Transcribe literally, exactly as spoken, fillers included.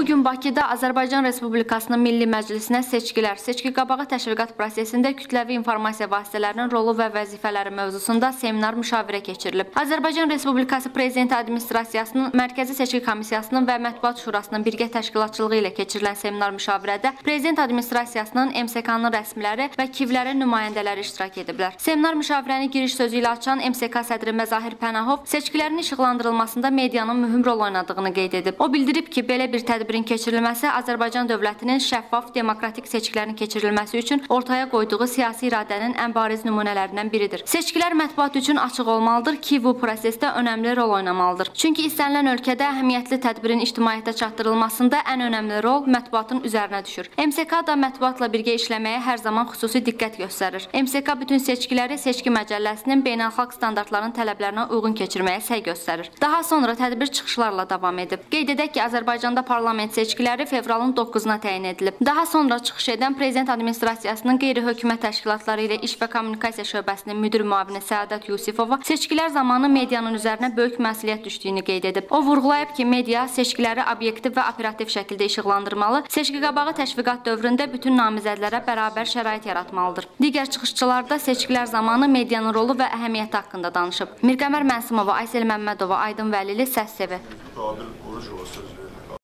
Bugün Bakıda Azərbaycan Respublikasının Milli Məclisinə seçkilər, seçki qabağı təşviqat prosesində kütləvi informasiya vasitələrinin rolu və vəzifələri mövzusunda seminar müşavirə keçirilib. Azərbaycan Respublikası Prezident Administrasiyasının, Mərkəzi Seçki Komissiyasının və Mətbuat Şurasının birgə təşkilatçılığı ilə keçirilən seminar müşavirədə Prezident Administrasiyasının, M S K-nın rəsmiləri və KİV-lərin nümayəndələri iştirak ediblər. Seminar müşavirəni giriş sözü ilə açan M S K sədri Məzahir Pənahov seçkilərin işıqlandırılmasında medianın mühüm rol oynadığını qeyd edib. O bildirib ki, belə bir tədbirin keçirilməsi Azərbaycan dövlətinin şəffaf, demokratik seçkilərin keçirilməsi üçün ortaya qoyduğu siyasi iradənin ən bariz nümunələrindən biridir. Seçkilər mətbuat üçün açıq olmalıdır ki, bu prosesdə önəmli rol oynamalıdır. Çünki istənilən ölkədə əhəmiyyətli tədbirin ictimaiyyətə çatdırılmasında ən önəmli rol mətbuatın üzərinə düşür. M S K da mətbuatla birgə işləməyə hər zaman xüsusi diqqət göstərir. M S K bütün seçkiləri seçki məcəlləsinin beynəlxalq standartların tələblərinə uyğun keçirməyə səy göstərir. Daha sonra tədbir çıxışlarla davam edib. Qeyd edək ki, Azərbaycanda parlament seçkiləri fevralın doqquzuna təyin edilib. Daha sonra çıxış edən Prezident Administrasiyasının qeyri-hökumət təşkilatları ilə İş və Kommunikasiya şöbəsinin müdir müavini Səadət Yusifova seçkilər zamanı medianın üzərinə böyük məsuliyyət düşdüyünü qeyd edib. O vurğulayıb ki, media seçkiləri obyektiv və operativ şəkildə işıqlandırmalı, seçki qabağı təşviqat dövründə bütün namizədlərə bərabər şərait yaratmalıdır. Digər çıxışçılar da seçkilər zamanı medianın rolu və əhəmiyyəti haqqında danışıb. Mirqəmar Mənsimova, Aysel Məmmədova, Aydın Vəlilə, Səs Sevi.